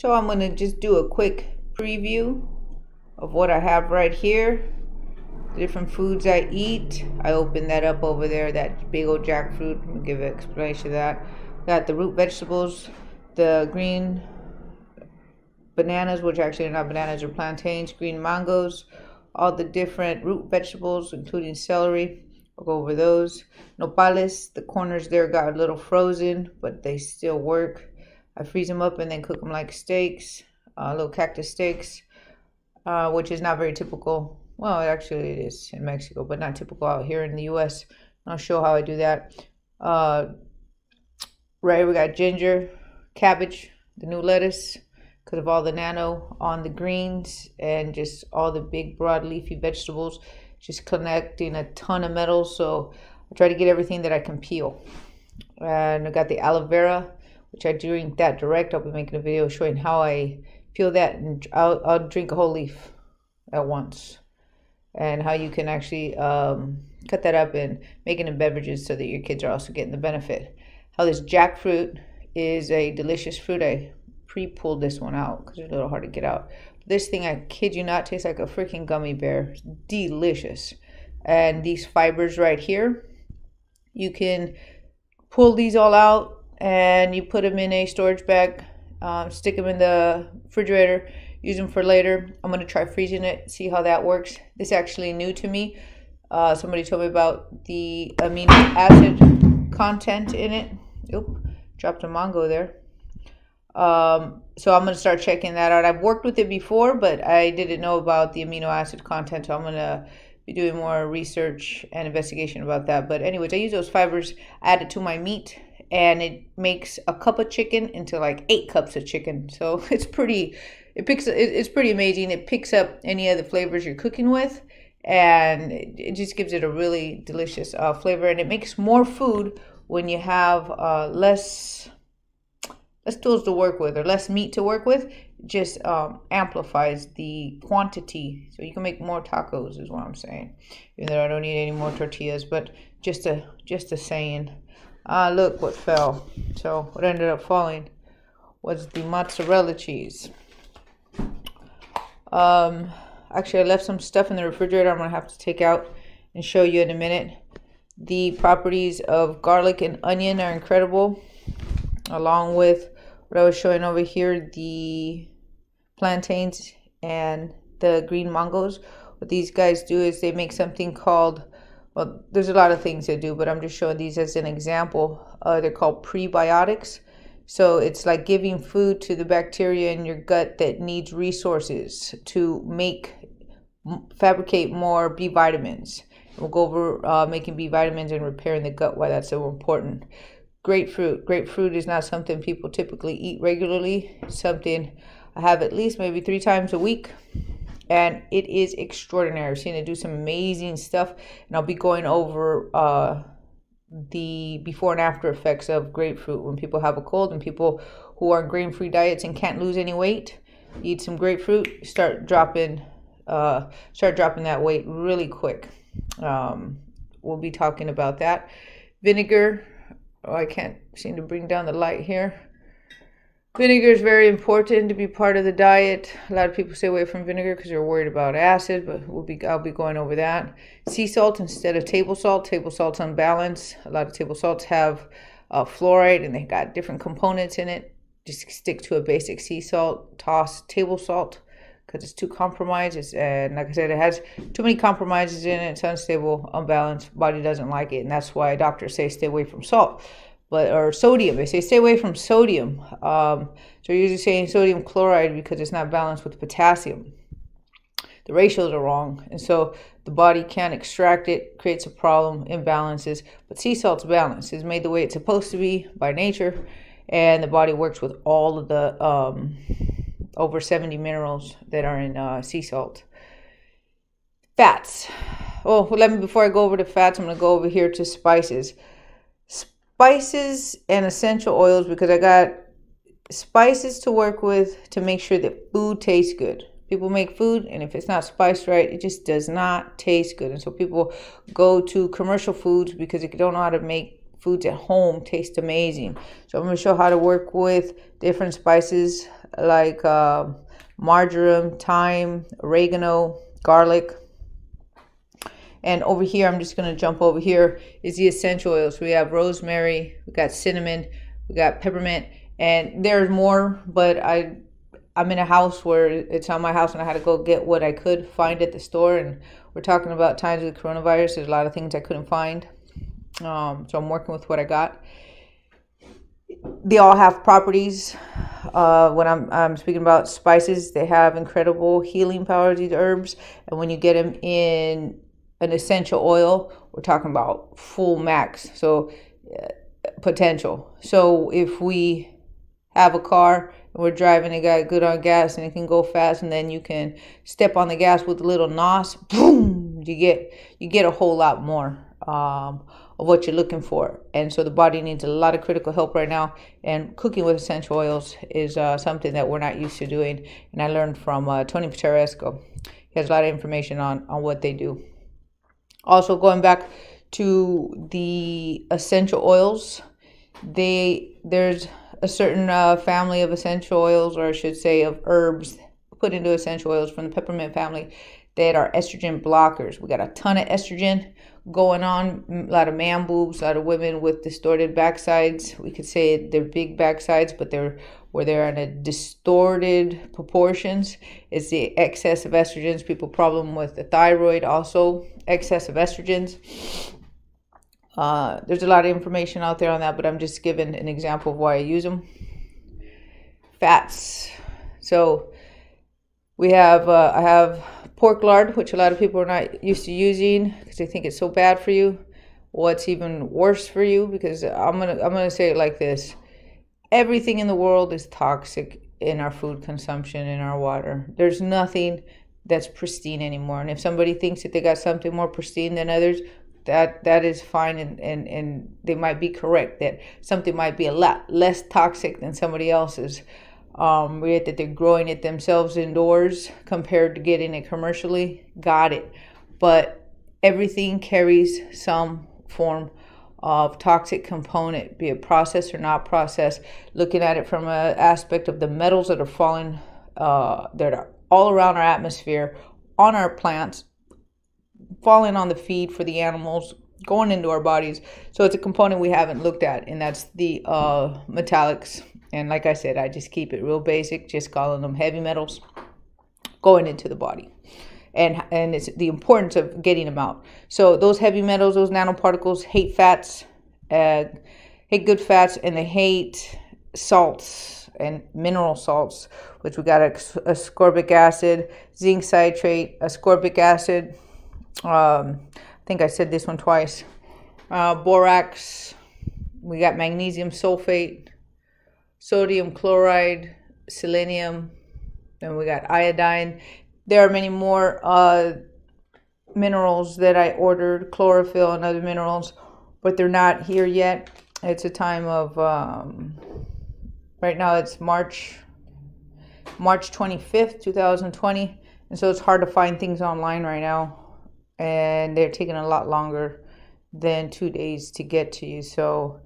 So I'm going to just do a quick preview of what I have right here, the different foods I eat. I opened that up over there, that big old jackfruit. I'm going to give an explanation of that. Got the root vegetables, the green bananas, which actually are not bananas or plantains, green mangoes, all the different root vegetables, including celery. I'll go over those. Nopales, the corners there got a little frozen, but they still work. I freeze them up and then cook them like steaks, little cactus steaks, which is not very typical. Well, actually it is in Mexico, but not typical out here in the U.S. I'll show how I do that. Right here we got ginger, cabbage, the new lettuce, because of all the nano on the greens and just all the big broad leafy vegetables, just connecting a ton of metals. So I try to get everything that I can peel. And I got the aloe vera, which I drink that direct. I'll be making a video showing how I peel that, and I'll drink a whole leaf at once, and how you can actually cut that up and make it in beverages so that your kids are also getting the benefit. How this jackfruit is a delicious fruit. I pre-pulled this one out because it's a little hard to get out. This thing, I kid you not, tastes like a freaking gummy bear. It's delicious. And these fibers right here, you can pull these all out and you put them in a storage bag, stick them in the refrigerator, use them for later. I'm going to try freezing it, see how that works. This is actually new to me. Somebody told me about the amino acid content in it. Oop, dropped a mango there. So I'm going to start checking that out. I've worked with it before, but I didn't know about the amino acid content, so I'm going to be doing more research and investigation about that. But anyways, I use those fibers, add it to my meat, and it makes a cup of chicken into like 8 cups of chicken. So it's pretty, it's pretty amazing. It picks up any of the flavors you're cooking with, and it just gives it a really delicious flavor. And it makes more food when you have less tools to work with, or less meat to work with. It just amplifies the quantity. So you can make more tacos, is what I'm saying. Even though I don't need any more tortillas, but just a saying. Look what fell. So what ended up falling was the mozzarella cheese. Actually, I left some stuff in the refrigerator I'm going to have to take out and show you in a minute. The properties of garlic and onion are incredible, along with what I was showing over here, the plantains and the green mangoes. What these guys do is they make something called, well, there's a lot of things they do, but I'm just showing these as an example. They're called prebiotics. So it's like giving food to the bacteria in your gut that needs resources to fabricate more B vitamins. We'll go over making B vitamins and repairing the gut, why that's so important. Grapefruit. Grapefruit is not something people typically eat regularly. It's something I have at least maybe 3 times a week. And it is extraordinary. I've seen it do some amazing stuff, and I'll be going over the before and after effects of grapefruit when people have a cold, and people who are on grain-free diets and can't lose any weight eat some grapefruit, start dropping that weight really quick. We'll be talking about that. Vinegar. Oh, I can't seem to bring down the light here. Vinegar is very important to be part of the diet. A lot of people stay away from vinegar because they're worried about acid, but I'll be going over that. Sea salt instead of table salt. Table salt's unbalanced. A lot of table salts have fluoride, and they got different components in it. Just stick to a basic sea salt. Toss table salt because it's too compromised. And like I said, it has too many compromises in it. It's unstable, unbalanced. Body doesn't like it, and that's why doctors say stay away from salt. But, or sodium, they say stay away from sodium. So you're usually saying sodium chloride because it's not balanced with potassium. The ratios are wrong, and so the body can't extract it, creates a problem, imbalances. But sea salt's balanced. It's made the way it's supposed to be by nature, and the body works with all of the over 70 minerals that are in sea salt. Fats. Oh, well, before I go over to fats, I'm going to go over here to spices. Spices and essential oils, because I got spices to work with to make sure that food tastes good. People make food, and if it's not spiced right, it just does not taste good. And so people go to commercial foods because they don't know how to make foods at home taste amazing. So I'm going to show how to work with different spices like marjoram, thyme, oregano, garlic. And over here, I'm just going to jump over here, is the essential oils. We have rosemary, we got cinnamon, we got peppermint, and there's more, but I'm in a house where it's not my house, and I had to go get what I could find at the store. And we're talking about times with coronavirus. There's a lot of things I couldn't find. So I'm working with what I got. They all have properties. When I'm speaking about spices, they have incredible healing powers, these herbs. And when you get them in an essential oil, we're talking about full max. So potential. So if we have a car, we're driving, it got good on gas and it can go fast, and then you can step on the gas with a little NOS, boom, you get a whole lot more of what you're looking for. And so the body needs a lot of critical help right now, and cooking with essential oils is something that we're not used to doing. And I learned from Tony Pateresco. He has a lot of information on what they do. Also, going back to the essential oils, there's a certain family of essential oils, or I should say of herbs, put into essential oils from the peppermint family that are estrogen blockers. We got a ton of estrogen going on, a lot of man boobs, a lot of women with distorted backsides. We could say they're big backsides, but they're where they're in a distorted proportions. It's the excess of estrogens. People problem with the thyroid, also excess of estrogens. There's a lot of information out there on that, but I'm just giving an example of why I use them. Fats. So we have, I have pork lard, which a lot of people are not used to using because they think it's so bad for you. What's even worse for you, because I'm gonna say it like this. Everything in the world is toxic in our food consumption, in our water. There's nothing that's pristine anymore. And if somebody thinks that they got something more pristine than others, that is fine, and they might be correct that something might be a lot less toxic than somebody else's. That they're growing it themselves indoors compared to getting it commercially, got it. But everything carries some form of toxic component, be it processed or not processed. Looking at it from an aspect of the metals that are falling, that are all around our atmosphere, on our plants, falling on the feed for the animals, going into our bodies. So it's a component we haven't looked at, and that's the metallics. And like I said, I just keep it real basic, just calling them heavy metals going into the body, and it's the importance of getting them out. So those heavy metals, those nanoparticles, hate fats, hate good fats, and they hate salts and mineral salts, which we got ascorbic acid, zinc citrate, ascorbic acid. I think I said this one twice. Borax. We got magnesium sulfate, sodium chloride, selenium, and we got iodine. There are many more minerals that I ordered, chlorophyll and other minerals, but they're not here yet. It's a time of right now. It's March 25th, 2020, and so it's hard to find things online right now. And they're taking a lot longer than 2 days to get to you. So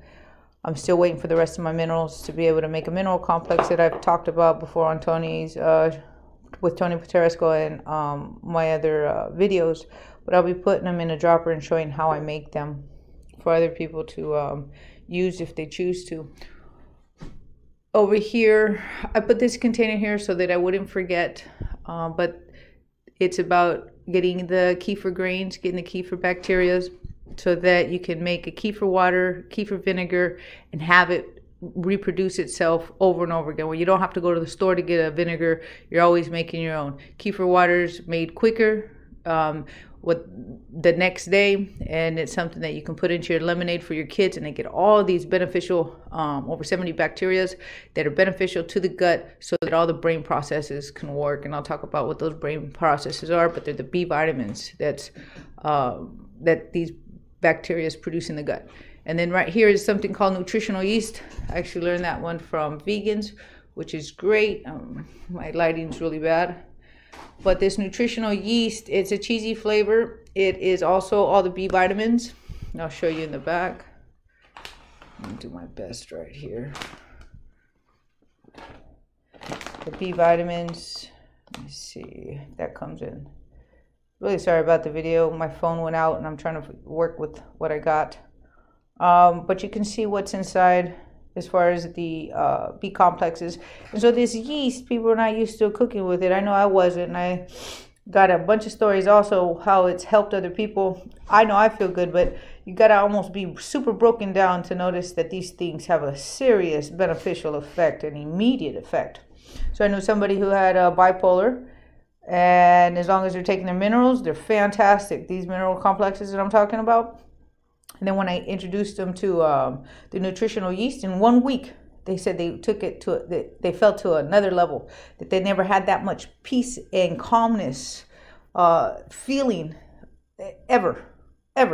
I'm still waiting for the rest of my minerals to be able to make a mineral complex that I've talked about before on Tony's, with Tony Pateresco, and my other videos. But I'll be putting them in a dropper and showing how I make them for other people to use if they choose to. Over here, I put this container here so that I wouldn't forget, but it's about getting the kefir grains, getting the kefir bacteria, so that you can make a kefir water, kefir vinegar, and have it reproduce itself over and over again, where you don't have to go to the store to get a vinegar. You're always making your own. Kefir water's made quicker with the next day, and it's something that you can put into your lemonade for your kids, and they get all these beneficial, over 70 bacterias that are beneficial to the gut, so that all the brain processes can work. And I'll talk about what those brain processes are, but they're the B vitamins that these bacteria produce in the gut. And then right here is something called nutritional yeast. I actually learned that one from vegans, which is great. My lighting's really bad. But this nutritional yeast, it's a cheesy flavor. It is also all the B vitamins. And I'll show you in the back. I'll do my best right here. The B vitamins, let me see if that comes in. Really sorry about the video. My phone went out and I'm trying to work with what I got. But you can see what's inside as far as the B complexes. And so this yeast, people are not used to cooking with it. I know I wasn't, and I got a bunch of stories also how it's helped other people. I know I feel good, but you gotta almost be super broken down to notice that these things have a serious beneficial effect, an immediate effect. So I knew somebody who had a bipolar, and as long as they're taking their minerals, they're fantastic. These mineral complexes that I'm talking about. And then when I introduced them to the nutritional yeast, in 1 week, they said they took it to, they fell to another level, that they never had that much peace and calmness feeling ever.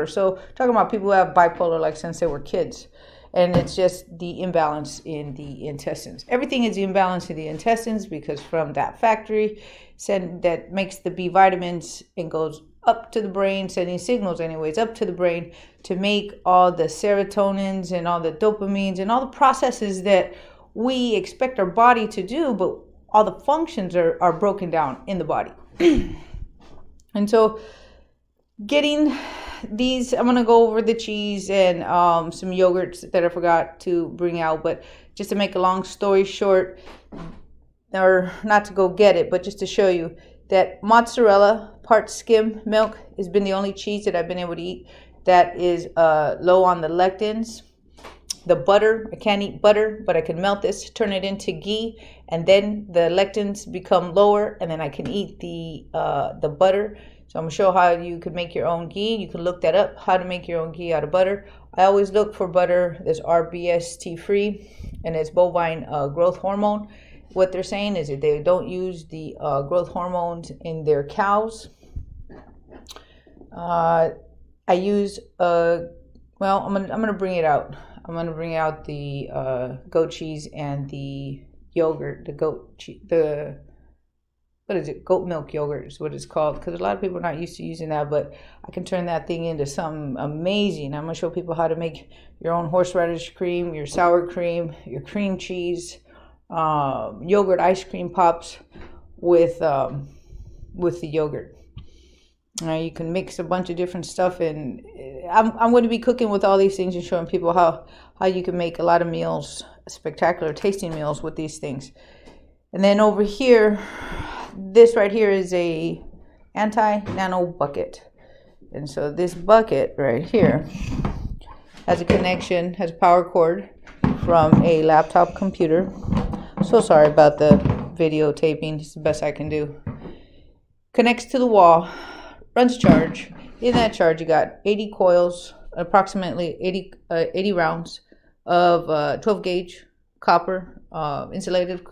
So talking about people who have bipolar, like since they were kids, and it's just the imbalance in the intestines. Everything is the imbalance in the intestines, because from that factory that makes the B vitamins and goes up to the brain, sending signals anyways up to the brain to make all the serotonins and all the dopamines and all the processes that we expect our body to do, but all the functions are broken down in the body. And so getting these, I'm gonna go over the cheese and some yogurts that I forgot to bring out, but just to make a long story short, or not to go get it, but just to show you that mozzarella, part skim milk, has been the only cheese that I've been able to eat that is low on the lectins. The butter, I can't eat butter, but I can melt this, turn it into ghee, and then the lectins become lower, and then I can eat the butter. So I'm gonna show how you can make your own ghee. You can look that up, how to make your own ghee out of butter. I always look for butter that's RBST free, and it's bovine growth hormone. What they're saying is that they don't use the growth hormones in their cows. I use, well, I'm gonna bring it out. I'm gonna bring out the goat cheese and the yogurt, the goat cheese, the, what is it? Goat milk yogurt is what it's called, because a lot of people are not used to using that, but I can turn that thing into something amazing. I'm gonna show people how to make your own horseradish cream, your sour cream, your cream cheese, yogurt ice cream pops with the yogurt. Now you can mix a bunch of different stuff, and I'm going to be cooking with all these things and showing people how you can make a lot of meals, spectacular tasting meals with these things. And then over here, this right here is a anti-nano bucket. And so this bucket right here has a connection, has a power cord from a laptop computer. So sorry about the videotaping, it's the best I can do. Connects to the wall, runs charge. In that charge you got 80 coils, approximately 80 rounds of 12 gauge copper insulated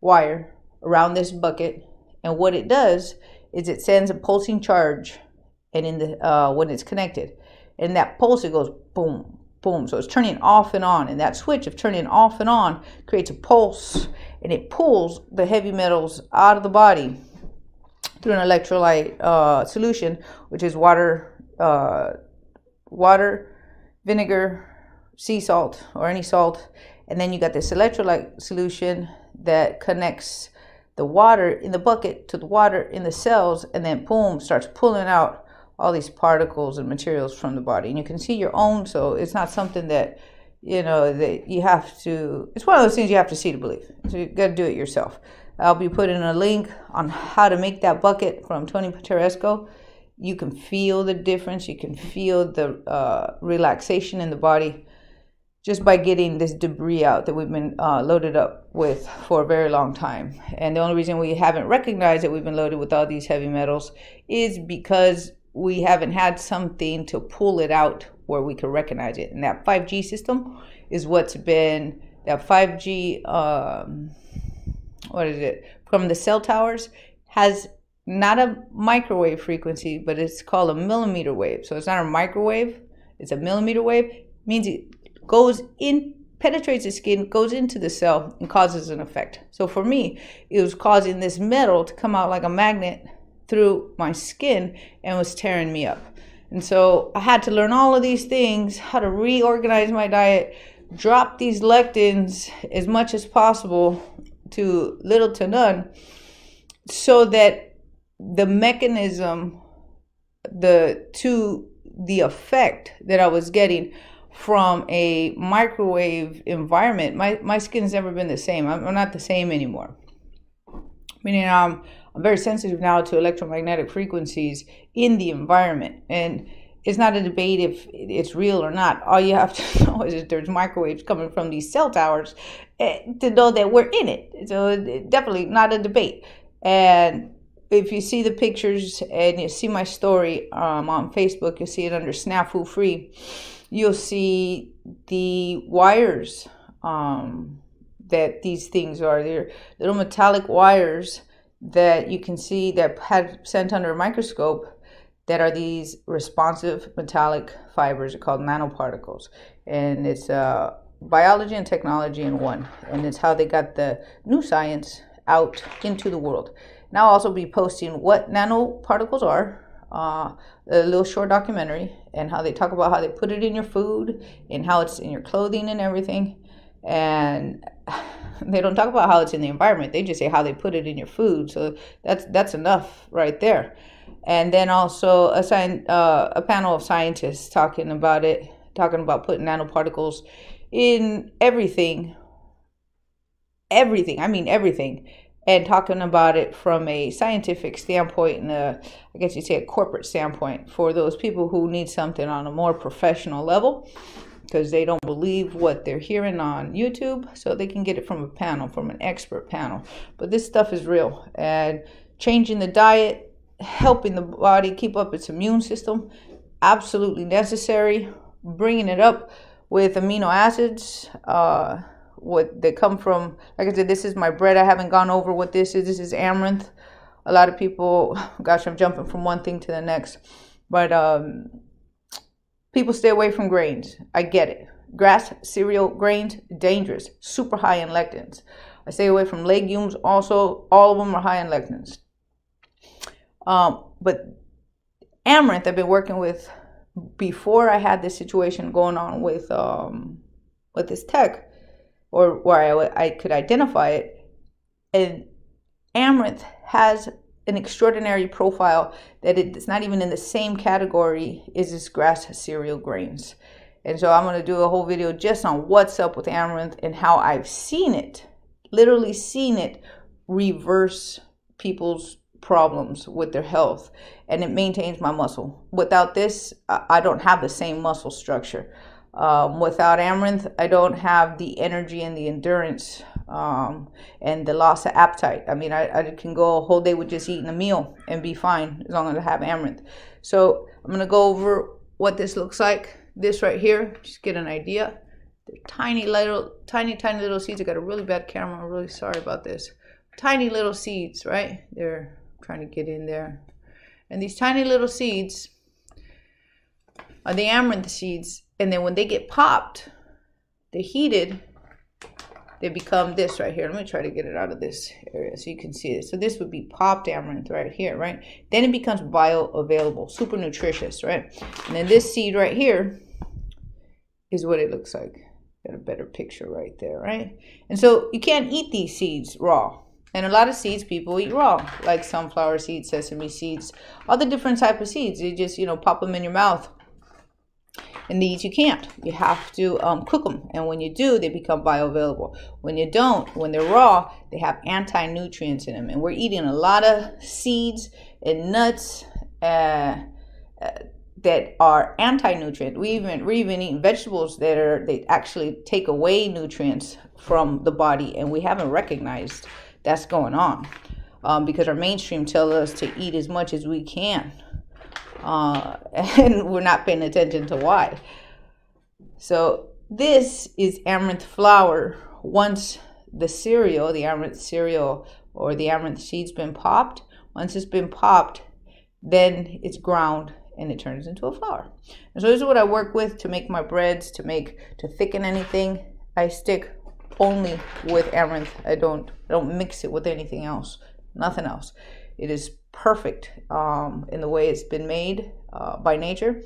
wire around this bucket. And what it does is it sends a pulsing charge, and in the when it's connected, and that pulse, it goes boom, boom. So it's turning off and on, and that switch of turning off and on creates a pulse, and it pulls the heavy metals out of the body through an electrolyte solution, which is water, vinegar, sea salt, or any salt. And then you got this electrolyte solution that connects the water in the bucket to the water in the cells, and then boom, starts pulling out all these particles and materials from the body. And you can see your own, so it's not something that, you know, that you have to, it's one of those things you have to see to believe. So you gotta do it yourself. I'll be putting a link on how to make that bucket from Tony Pateresco. You can feel the difference. You can feel the relaxation in the body just by getting this debris out that we've been loaded up with for a very long time. And the only reason we haven't recognized that we've been loaded with all these heavy metals is because we haven't had something to pull it out where we can recognize it. And that 5G system is what's been, that 5G, what is it? From the cell towers, has not a microwave frequency, but it's called a millimeter wave. So it's not a microwave, it's a millimeter wave. It means it goes in, penetrates the skin, goes into the cell, and causes an effect. So for me, it was causing this metal to come out like a magnet through my skin and was tearing me up. And so I had to learn all of these things, how to reorganize my diet, drop these lectins as much as possible to little to none, so that the mechanism, the effect that I was getting from a microwave environment, my skin's never been the same. I'm not the same anymore. Meaning I'm very sensitive now to electromagnetic frequencies in the environment. And it's not a debate if it's real or not. All you have to know is that there's microwaves coming from these cell towers to know that we're in it. So definitely not a debate. And if you see the pictures and you see my story on Facebook, you'll see it under Snafu Free. You'll see the wires that these things are. They're little metallic wires that you can see that had sent under a microscope, that are these responsive metallic fibers. They're called nanoparticles. And it's biology and technology in one. And it's how they got the new science out into the world. And I'll also be posting what nanoparticles are, a little short documentary, and how they talk about how they put it in your food and how it's in your clothing and everything. And they don't talk about how it's in the environment. They just say how they put it in your food. So that's enough right there. And then also a panel of scientists talking about it, talking about putting nanoparticles in everything. Everything. I mean everything. And talking about it from a scientific standpoint and I guess you'd say a corporate standpoint, for those people who need something on a more professional level because they don't believe what they're hearing on YouTube, so they can get it from a panel, from an expert panel. But this stuff is real. And changing the diet, helping the body keep up its immune system, absolutely necessary. Bringing it up with amino acids, what they come from. Like I said, this is my bread. I haven't gone over what this is. This is amaranth. A lot of people, gosh, I'm jumping from one thing to the next, but people stay away from grains. I get it. Grass, cereal, grains, dangerous, super high in lectins. I stay away from legumes also. All of them are high in lectins. But amaranth, I've been working with before I had this situation going on with this tech, or where I could identify it. And amaranth has an extraordinary profile that it's not even in the same category as this grass cereal grains. And so I'm going to do a whole video just on what's up with amaranth and how I've seen it, literally seen it, reverse people's problems with their health. And it maintains my muscle. Without this, I don't have the same muscle structure. Without amaranth, I don't have the energy and the endurance and the loss of appetite. I mean, I can go a whole day with just eating a meal and be fine as long as I have amaranth. So I'm going to go over what this looks like. This right here, just get an idea. They're tiny little seeds. I got a really bad camera. I'm really sorry about this. Tiny little seeds, right? They're trying to get in there. And these tiny little seeds are the amaranth seeds. And then when they get popped, they're heated, they become this right here. Let me try to get it out of this area so you can see it. So this would be popped amaranth right here, right? Then it becomes bioavailable, super nutritious, right? And then this seed right here is what it looks like. Got a better picture right there, right? And so you can't eat these seeds raw. And a lot of seeds people eat raw, like sunflower seeds, sesame seeds, all the different types of seeds. You just, you know, pop them in your mouth. And these you can't. You have to cook them. And when you do, they become bioavailable. When you don't, when they're raw, they have anti-nutrients in them. And we're eating a lot of seeds and nuts that are anti-nutrient. We're even eating vegetables that they actually take away nutrients from the body. And we haven't recognized that's going on because our mainstream tells us to eat as much as we can. And we're not paying attention to why. So this is amaranth flour. Once the amaranth cereal or the amaranth seeds been popped, once it's been popped, then it's ground and it turns into a flour. And so this is what I work with to make my breads, to thicken anything. I stick only with amaranth. I don't mix it with anything else, nothing else. It is perfect in the way it's been made. by nature.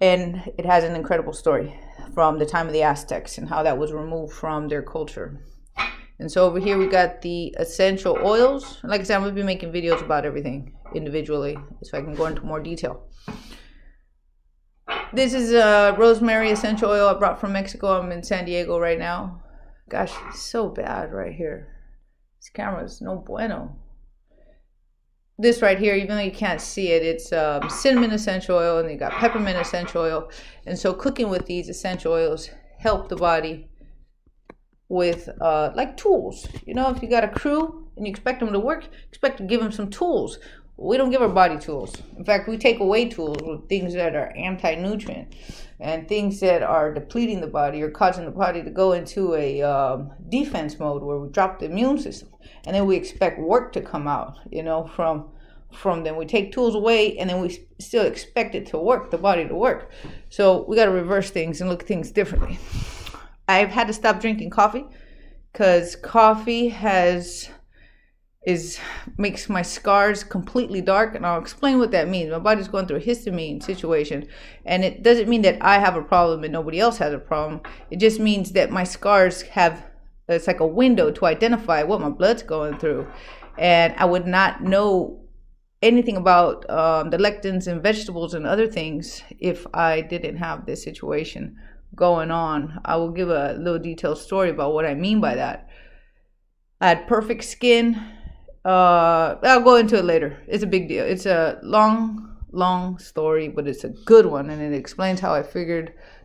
And it has an incredible story from the time of the Aztecs and how that was removed from their culture. And so over here we got the essential oils. And like I said, I'm going to be making videos about everything individually so I can go into more detail. This is a rosemary essential oil I brought from Mexico. I'm in San Diego right now. Gosh, it's so bad right here. This camera's no bueno. This right here, even though you can't see it, it's cinnamon essential oil, and you got peppermint essential oil. And so cooking with these essential oils help the body with like tools. You know, if you got a crew and you expect them to work, expect to give them some tools. We don't give our body tools. In fact, we take away tools with things that are anti-nutrient and things that are depleting the body or causing the body to go into a defense mode where we drop the immune system, and then we expect work to come out, you know, from them. We take tools away, and then we still expect it to work, the body to work. So we got to reverse things and look at things differently. I've had to stop drinking coffee because coffee makes my scars completely dark, and I'll explain what that means. My body's going through a histamine situation, and it doesn't mean that I have a problem and nobody else has a problem. It just means that my scars have, it's like a window to identify what my blood's going through, and I would not know anything about the lectins and vegetables and other things if I didn't have this situation going on. I will give a little detailed story about what I mean by that. I had perfect skin. I'll go into it later. It's a big deal. It's a long story, but it's a good one, and it explains how I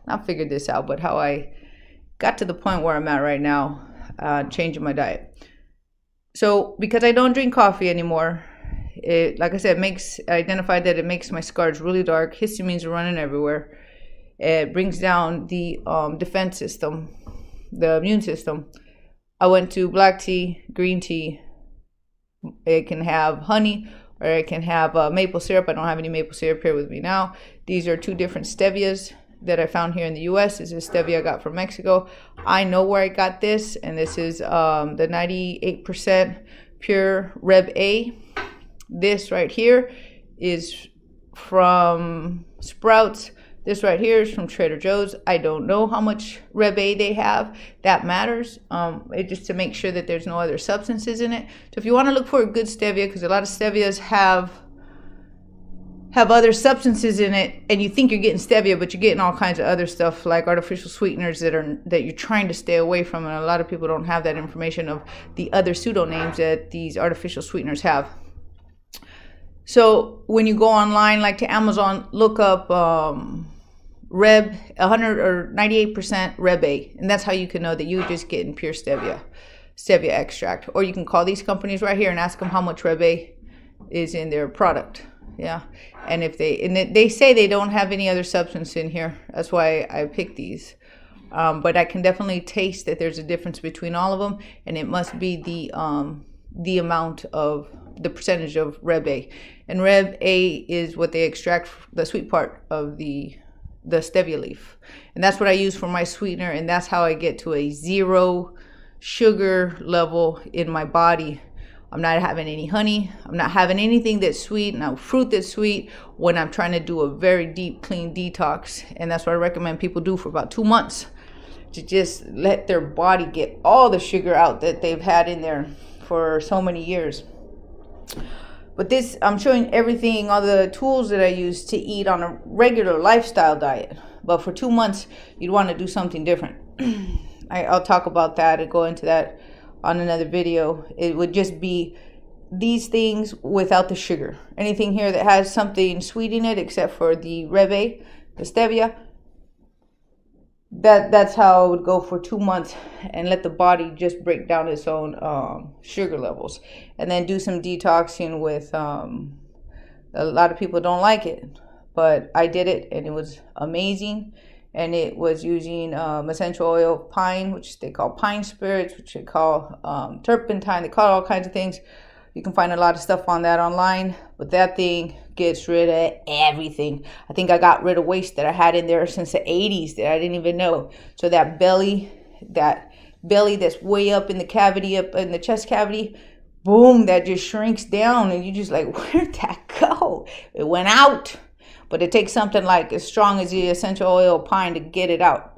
not figured this out, but how I got to the point where I'm at right now, changing my diet. So because I don't drink coffee anymore, it, like I said, I identified that it makes my scars really dark. Histamines are running everywhere. It brings down the defense system, the immune system. I went to black tea, green tea. It can have honey, or it can have maple syrup. I don't have any maple syrup here with me now. These are two different stevias that I found here in the U.S. This is stevia I got from Mexico. I know where I got this, and this is the 98% pure Reb A. This right here is from Sprouts. This right here is from Trader Joe's. I don't know how much Reb A they have. That matters. It's just to make sure that there's no other substances in it. So if you want to look for a good stevia, because a lot of stevias have other substances in it, and you think you're getting stevia, but you're getting all kinds of other stuff like artificial sweeteners that you're trying to stay away from, and a lot of people don't have that information of the other pseudonames that these artificial sweeteners have. So when you go online, like to Amazon, look up Reb 100 or 98% Reb A, and that's how you can know that you're just getting pure stevia extract. Or you can call these companies right here and ask them how much Reb A is in their product. Yeah, and if they say they don't have any other substance in here, that's why I picked these. But I can definitely taste that there's a difference between all of them, and it must be the amount of the percentage of Reb A. And Reb A is what they extract, the sweet part of the stevia leaf, and that's what I use for my sweetener, and that's how I get to a zero sugar level in my body. I'm not having any honey, I'm not having anything that's sweet, no fruit that's sweet, when I'm trying to do a very deep clean detox. And that's what I recommend people do for about 2 months, to just let their body get all the sugar out that they've had in there for so many years. But this, I'm showing everything, all the tools that I use to eat on a regular lifestyle diet. But for 2 months, you'd want to do something different. I'll talk about that and go into that on another video. It would just be these things without the sugar. Anything here that has something sweet in it, except for the Reb A, the stevia. That's how I would go for 2 months and let the body just break down its own sugar levels, and then do some detoxing with a lot of people don't like it, but I did it and it was amazing. And it was using essential oil, pine, which they call pine spirits, which they call turpentine, they call it all kinds of things. You can find a lot of stuff on that online, but that thing gets rid of everything. I think I got rid of waste that I had in there since the 80s that I didn't even know. So that belly that's way up in the cavity, up in the chest cavity, boom, that just shrinks down and you're just like, where'd that go? It went out. But it takes something like as strong as the essential oil pine to get it out.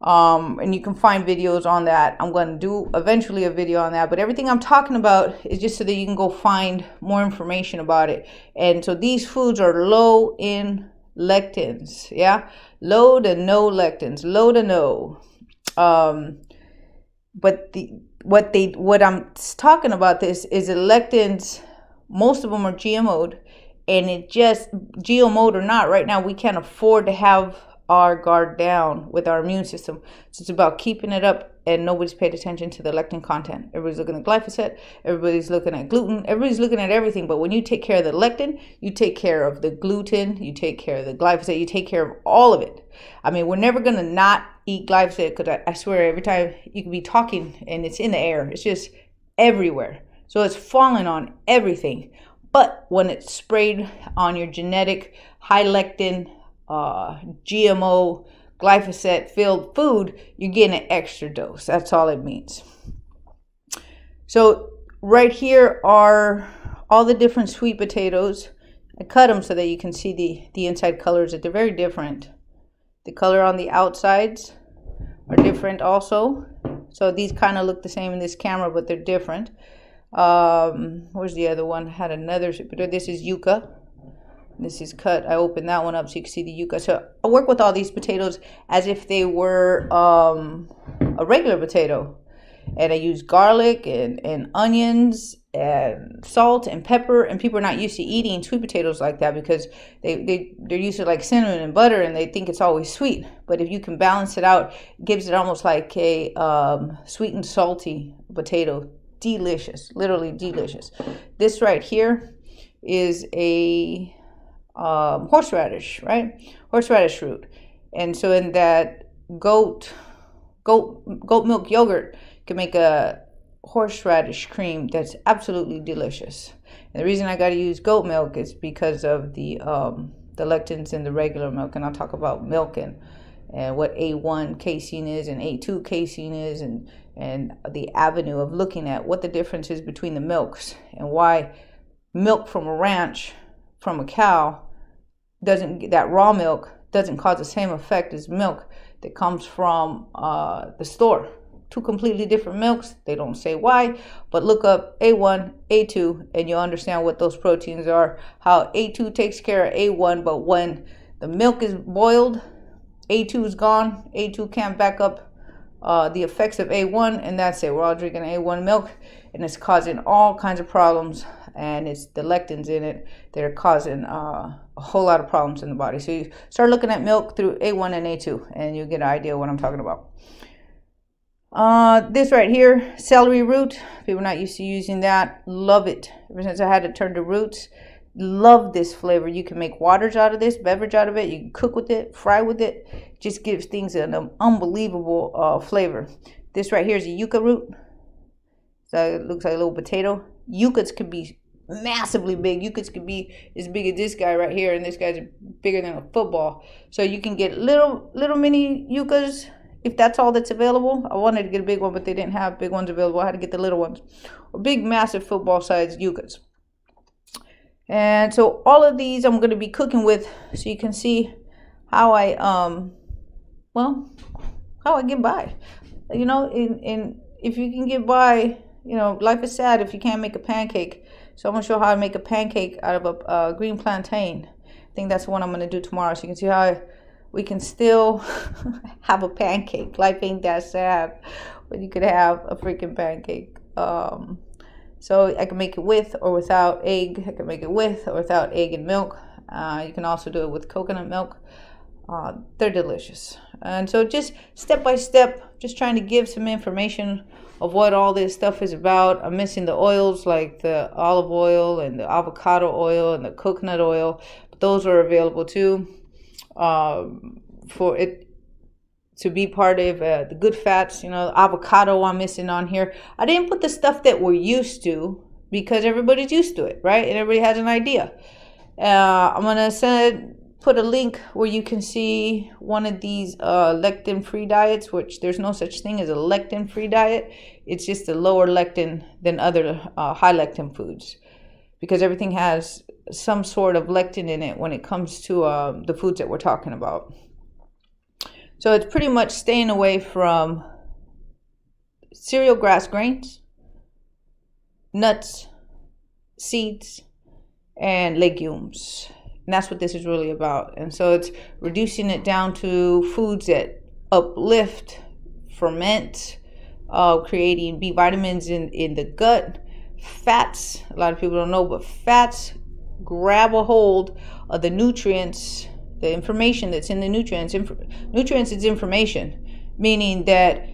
And you can find videos on that. I'm going to do eventually a video on that. But everything I'm talking about is just so that you can go find more information about it. And so these foods are low in lectins. Yeah, low to no lectins, low to no. But what I'm talking about this is the lectins. Most of them are GMO'd, and it just GMO'd or not, right now we can't afford to have our guard down with our immune system. So it's about keeping it up, and nobody's paid attention to the lectin content. Everybody's looking at glyphosate, everybody's looking at gluten, everybody's looking at everything. But when you take care of the lectin, you take care of the gluten, you take care of the glyphosate, you take care of all of it. I mean, we're never gonna not eat glyphosate, because I swear every time you can be talking and it's in the air, it's just everywhere. So it's falling on everything. But when it's sprayed on your genetic high lectin, GMO, glyphosate filled food, you're getting an extra dose. That's all it means. So right here are all the different sweet potatoes. I cut them so that you can see the inside colors, that they're very different. The color on the outsides are different also. So these kind of look the same in this camera, but they're different. Where's the other one? I had another sweet potato. This is yuca. This is cut. I opened that one up so you can see the yuca. So I work with all these potatoes as if they were a regular potato. And I use garlic and onions and salt and pepper. And people are not used to eating sweet potatoes like that, because they're used to like cinnamon and butter, and they think it's always sweet. But if you can balance it out, it gives it almost like a sweet and salty potato. Delicious. Literally delicious. This right here is a... horseradish, right? Horseradish root. And so in that goat milk yogurt, you can make a horseradish cream that's absolutely delicious. And the reason I got to use goat milk is because of the lectins in the regular milk. And I'll talk about milk and what A1 casein is and A2 casein is, and the avenue of looking at what the difference is between the milks, and why milk from a ranch, from a cow, that raw milk doesn't cause the same effect as milk that comes from the store. Two completely different milks. They don't say why, but look up A1, A2, and you'll understand what those proteins are, how A2 takes care of A1, but when the milk is boiled, A2 is gone. A2 can't back up the effects of A1, and that's it. We're all drinking A1 milk, and it's causing all kinds of problems. And it's the lectins in it that are causing a whole lot of problems in the body. So you start looking at milk through A1 and A2, and you'll get an idea of what I'm talking about. This right here, celery root. People are not used to using that. Love it. Ever since I had to turn to roots, love this flavor. You can make waters out of this, beverage out of it. You can cook with it, fry with it. Just gives things an unbelievable flavor. This right here is a yucca root. So it looks like a little potato. Yuccas could be massively big. Yuccas could be as big as this guy right here, and this guy's bigger than a football. So you can get little mini yuccas if that's all that's available. I wanted to get a big one, but they didn't have big ones available. I had to get the little ones, or big, massive football-sized yuccas. And so all of these I'm going to be cooking with, so you can see how I how I get by. You know, in if you can get by. You know, life is sad if you can't make a pancake. So I'm going to show how I make a pancake out of a green plantain. I think that's the one I'm going to do tomorrow. So you can see how we can still have a pancake. Life ain't that sad, but you could have a freaking pancake. So I can make it with or without egg. I can make it with or without egg and milk. You can also do it with coconut milk. They're delicious. And so just step by step, just trying to give some information of what all this stuff is about. I'm missing the oils, like the olive oil and the avocado oil and the coconut oil, but those are available too for it to be part of the good fats. You know, avocado I'm missing on here. I didn't put the stuff that we're used to, because everybody's used to it, right? And everybody has an idea. I'm gonna send put a link where you can see one of these lectin-free diets, which there's no such thing as a lectin-free diet. It's just a lower lectin than other high lectin foods, because everything has some sort of lectin in it when it comes to the foods that we're talking about. So it's pretty much staying away from cereal, grass grains, nuts, seeds, and legumes. And that's what this is really about. And so it's reducing it down to foods that uplift, ferment, creating B vitamins in the gut, fats. A lot of people don't know, but fats grab a hold of the nutrients, the information that's in the nutrients. Nutrients is information, meaning that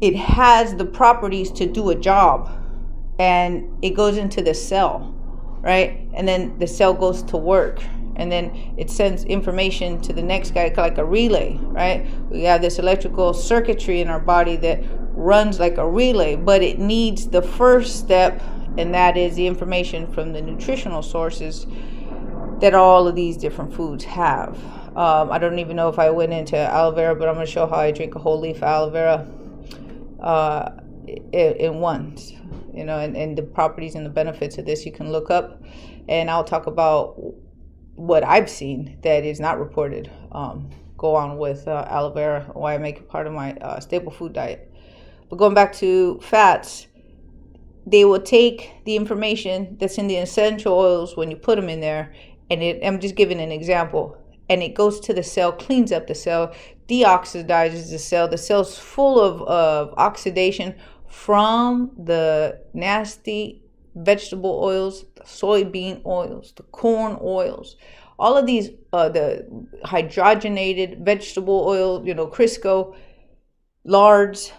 it has the properties to do a job, and it goes into the cell, right? And then the cell goes to work, and then it sends information to the next guy like a relay, right? We have this electrical circuitry in our body that runs like a relay, but it needs the first step, and that is the information from the nutritional sources that all of these different foods have. I don't even know if I went into aloe vera, but I'm going to show how I drink a whole leaf aloe vera in ones, you know, and the properties and the benefits of this you can look up, and I'll talk about what I've seen that is not reported. Go on with aloe vera, why I make it part of my staple food diet. But going back to fats, they will take the information that's in the essential oils when you put them in there, and I'm just giving an example, and it goes to the cell, cleans up the cell, deoxidizes the cell. The cell's full of oxidation from the nasty vegetable oils, the soybean oils, the corn oils, all of these, the hydrogenated vegetable oil, you know, Crisco, lards.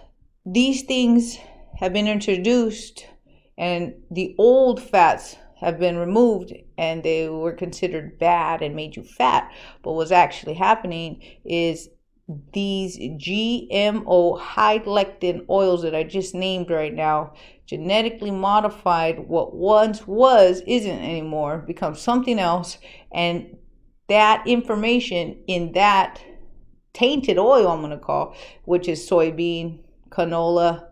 These things have been introduced, and the old fats have been removed, and they were considered bad and made you fat. But what's actually happening is these GMO high lectin oils that I just named right now genetically modified what once was, isn't anymore, becomes something else, and that information in that tainted oil, I'm going to call, which is soybean, canola,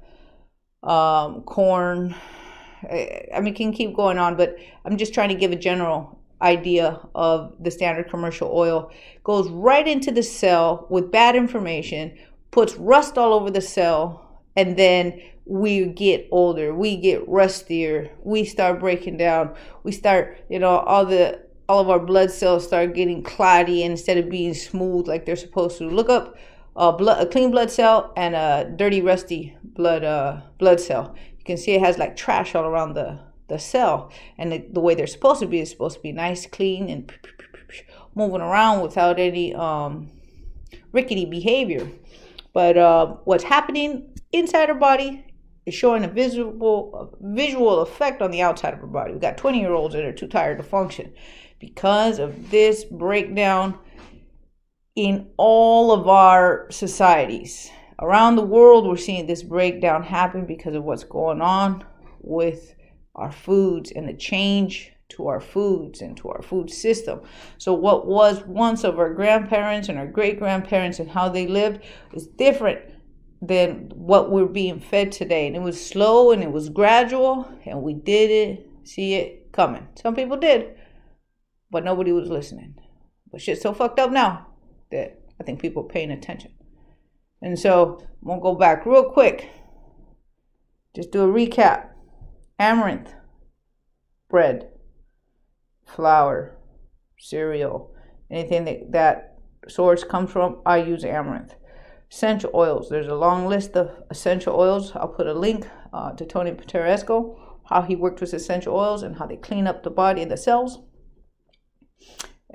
corn. I mean, can keep going on, but I'm just trying to give a general idea of the standard commercial oil. Goes right into the cell with bad information, puts rust all over the cell, and then we get older, we get rustier, we start breaking down, we start, you know, all of our blood cells start getting clotty instead of being smooth like they're supposed to. Look up a clean blood cell and a dirty, rusty blood cell. You can see it has like trash all around the cell, and the way they're supposed to be is supposed to be nice, clean, and moving around without any rickety behavior. But what's happening inside our body is showing a visual effect on the outside of our body. We've got 20-year-olds that are too tired to function because of this breakdown in all of our societies. Around the world, we're seeing this breakdown happen because of what's going on with our foods and the change to our foods and to our food system. So what was once of our grandparents and our great-grandparents and how they lived is different than what we're being fed today. And it was slow and it was gradual, and we didn't see it coming. Some people did, but nobody was listening. But shit's so fucked up now that I think people are paying attention. And so I'm going to go back real quick, just do a recap. Amaranth, bread, flour, cereal, anything that source comes from, I use amaranth. Essential oils, there's a long list of essential oils. I'll put a link to Tony Pateresco, how he worked with essential oils and how they clean up the body and the cells.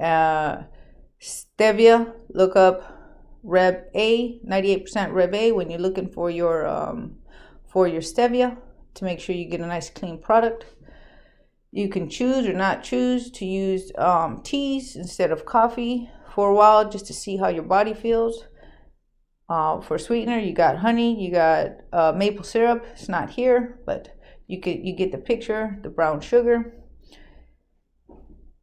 Stevia, look up Reb A, 98% Reb A when you're looking for your stevia to make sure you get a nice clean product. You can choose or not choose to use teas instead of coffee for a while just to see how your body feels. For sweetener, you got honey, you got maple syrup. It's not here, but you get the picture, the brown sugar.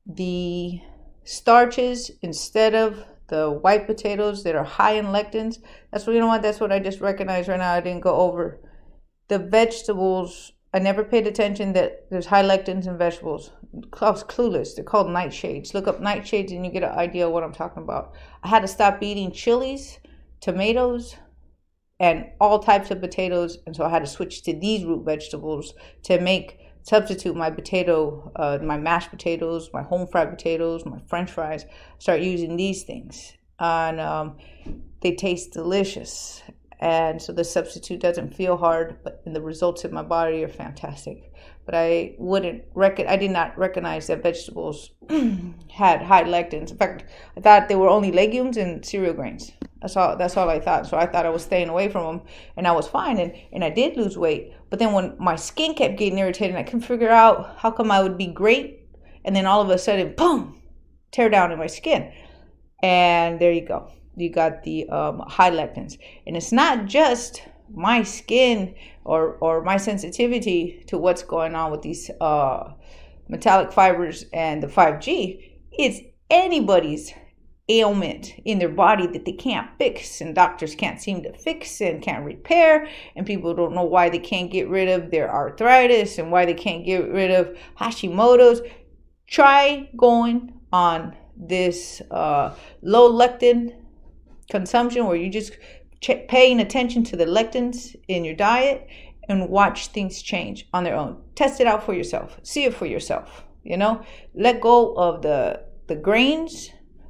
The starches instead of the white potatoes that are high in lectins. That's what, you know what, that's what I just recognized right now. I didn't go over the vegetables. I never paid attention that there's high lectins in vegetables. I was clueless. They're called nightshades. Look up nightshades and you get an idea of what I'm talking about. I had to stop eating chilies, tomatoes, and all types of potatoes, and so I had to switch to these root vegetables to substitute my potato, my mashed potatoes, my home fried potatoes, my french fries. Start using these things, and they taste delicious, and so the substitute doesn't feel hard, but the results in my body are fantastic. But I did not recognize that vegetables had high lectins. In fact, I thought they were only legumes and cereal grains. That's all I thought. So I thought I was staying away from them, and I was fine, and I did lose weight. But then when my skin kept getting irritated, and I couldn't figure out how come I would be great, and then all of a sudden, boom, tear down in my skin. And there you go. You got the high lectins. And it's not just my skin or my sensitivity to what's going on with these metallic fibers and the 5G. It's anybody's ailment in their body that they can't fix, and doctors can't seem to fix and can't repair, and people don't know why they can't get rid of their arthritis and why they can't get rid of Hashimoto's. Try going on this low lectin consumption, where you're just paying attention to the lectins in your diet, and watch things change on their own. Test it out for yourself. See it for yourself. You know, let go of the grains.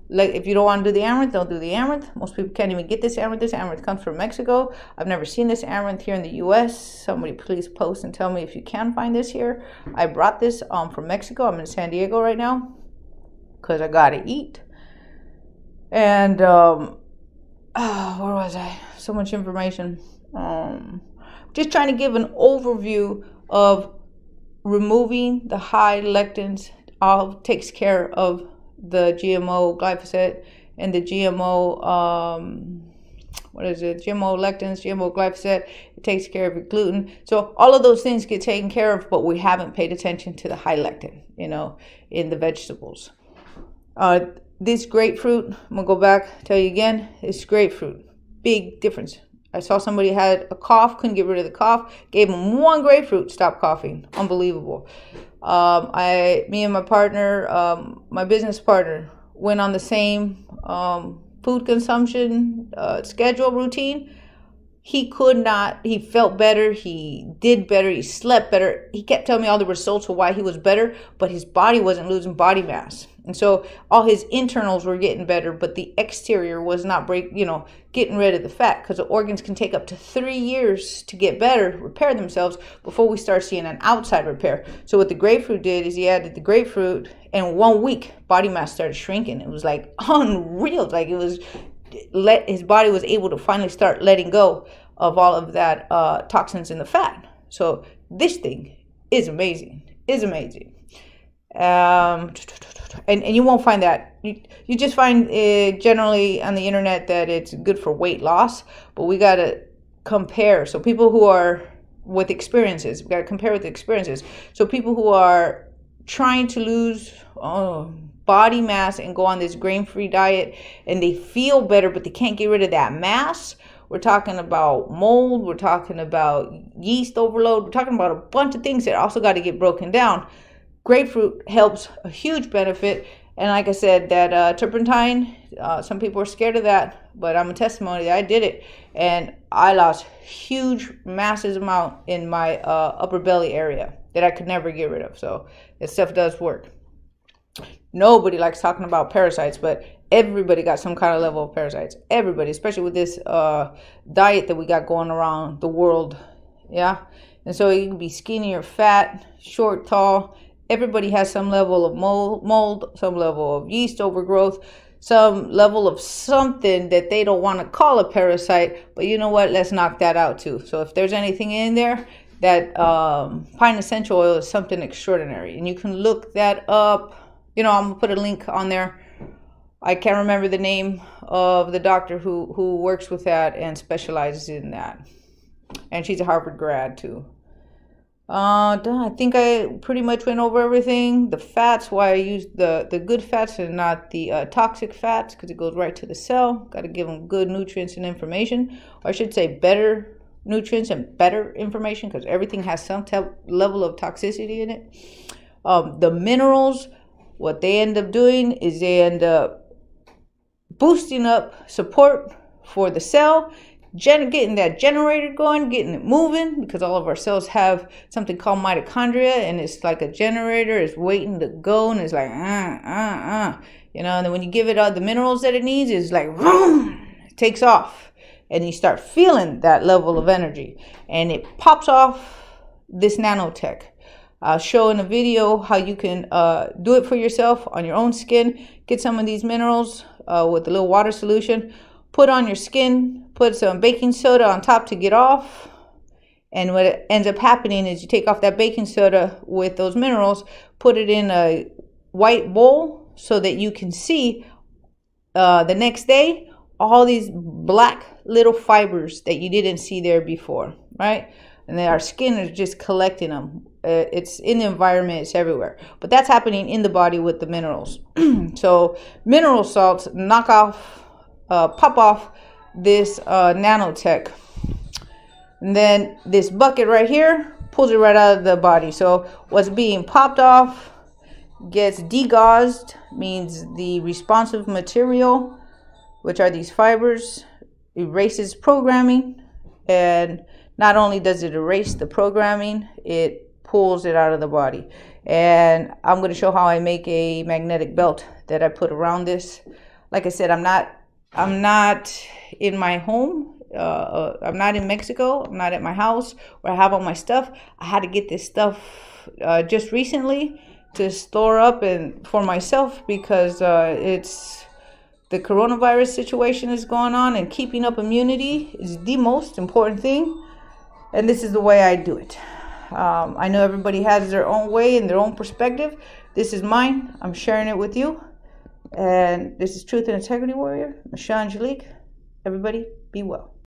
Like, if you don't want to do the amaranth, don't do the amaranth. Most people can't even get this amaranth. This amaranth comes from Mexico. I've never seen this amaranth here in the U.S. Somebody please post and tell me if you can find this here. I brought this from Mexico. I'm in San Diego right now because I got to eat. And where was I? So much information. Just trying to give an overview of removing the high lectins. All takes care of the GMO glyphosate and the GMO, GMO lectins, GMO glyphosate. It takes care of your gluten. So all of those things get taken care of, but we haven't paid attention to the high lectin, you know, in the vegetables. This grapefruit, I'm gonna go back, tell you again, it's grapefruit. Big difference. I saw somebody had a cough, couldn't get rid of the cough, gave him one grapefruit, stopped coughing. Unbelievable. Me and my partner, my business partner, went on the same food consumption schedule routine. He felt better, he did better, he slept better. He kept telling me all the results of why he was better, but his body wasn't losing body mass. And so all his internals were getting better, but the exterior was not getting rid of the fat, because the organs can take up to 3 years to get better, repair themselves, before we start seeing an outside repair. So what the grapefruit did is he added the grapefruit, and 1 week, body mass started shrinking. It was like unreal. Like his body was able to finally start letting go of all of that toxins in the fat. So this thing is amazing. Is amazing. And you won't find that. You just find it generally on the internet that it's good for weight loss, but we got to compare. So people who are with experiences, we got to compare with the experiences. So people who are trying to lose body mass and go on this grain-free diet, and they feel better, but they can't get rid of that mass. We're talking about mold. We're talking about yeast overload. We're talking about a bunch of things that also got to get broken down. Grapefruit helps, a huge benefit. And like I said, that turpentine, some people are scared of that, but I'm a testimony that I did it, and I lost huge masses amount in my upper belly area that I could never get rid of. So that stuff does work. Nobody likes talking about parasites, but everybody got some kind of level of parasites. Everybody, especially with this diet that we got going around the world. Yeah. And so you can be skinny or fat, short, tall. Everybody has some level of mold, some level of yeast overgrowth, some level of something that they don't want to call a parasite. But you know what? Let's knock that out too. So if there's anything in there, that pine essential oil is something extraordinary. And you can look that up. You know, I'm going to put a link on there. I can't remember the name of the doctor who works with that and specializes in that. And she's a Harvard grad too. I think I pretty much went over everything. The fats, why I use the good fats and not the toxic fats, because it goes right to the cell. Got to give them good nutrients and information, or I should say better nutrients and better information, because everything has some level of toxicity in it. The minerals, what they end up doing is they end up boosting up support for the cell, getting that generator going, getting it moving, because all of our cells have something called mitochondria, and it's like a generator. It's waiting to go, and it's like, you know, and then when you give it all the minerals that it needs, it's like, vroom, it takes off, and you start feeling that level of energy, and it pops off this nanotech. I'll show in a video how you can do it for yourself on your own skin. Get some of these minerals with a little water solution. Put on your skin, put some baking soda on top to get off. And what ends up happening is you take off that baking soda with those minerals, put it in a white bowl so that you can see the next day all these black little fibers that you didn't see there before, right? And then our skin is just collecting them. It's in the environment, it's everywhere. But that's happening in the body with the minerals. So mineral salts knock off, pop off this nanotech, and then this bucket right here pulls it right out of the body. So what's being popped off gets degauzed, means the responsive material, which are these fibers, erases programming. And not only does it erase the programming, it pulls it out of the body. And I'm going to show how I make a magnetic belt that I put around this. Like I said, I'm not in my home, I'm not in Mexico, I'm not at my house where I have all my stuff. I had to get this stuff just recently to store up and for myself, because it's the coronavirus situation is going on, and keeping up immunity is the most important thing, and this is the way I do it. I know everybody has their own way and their own perspective. This is mine, I'm sharing it with you. And this is Truth and Integrity Warrior, Michelle Angelique. Everybody, be well.